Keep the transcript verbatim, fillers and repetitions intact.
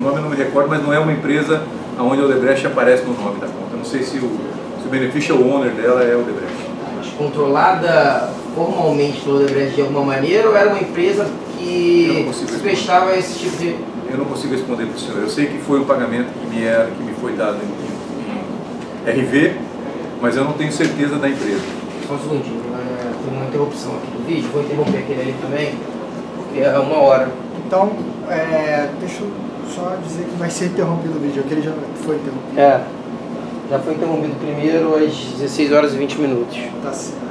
O nome eu não me recordo, mas não é uma empresa onde a Odebrecht aparece no nome da conta. Eu não sei se o, se o beneficial owner dela é a Odebrecht. Controlada formalmente pela Odebrecht de alguma maneira, ou era uma empresa que se prestava a esse tipo de... Eu não consigo responder para o senhor. Eu sei que foi um pagamento que me, era, que me foi dado em, em R V, mas eu não tenho certeza da empresa. Só um segundinho, tem uma interrupção aqui do vídeo, vou interromper aquele ali também, porque é uma hora. Então, é, deixa eu só dizer que vai ser interrompido o vídeo, aquele já foi interrompido. É, já foi interrompido primeiro às dezesseis horas e vinte minutos. Tá certo.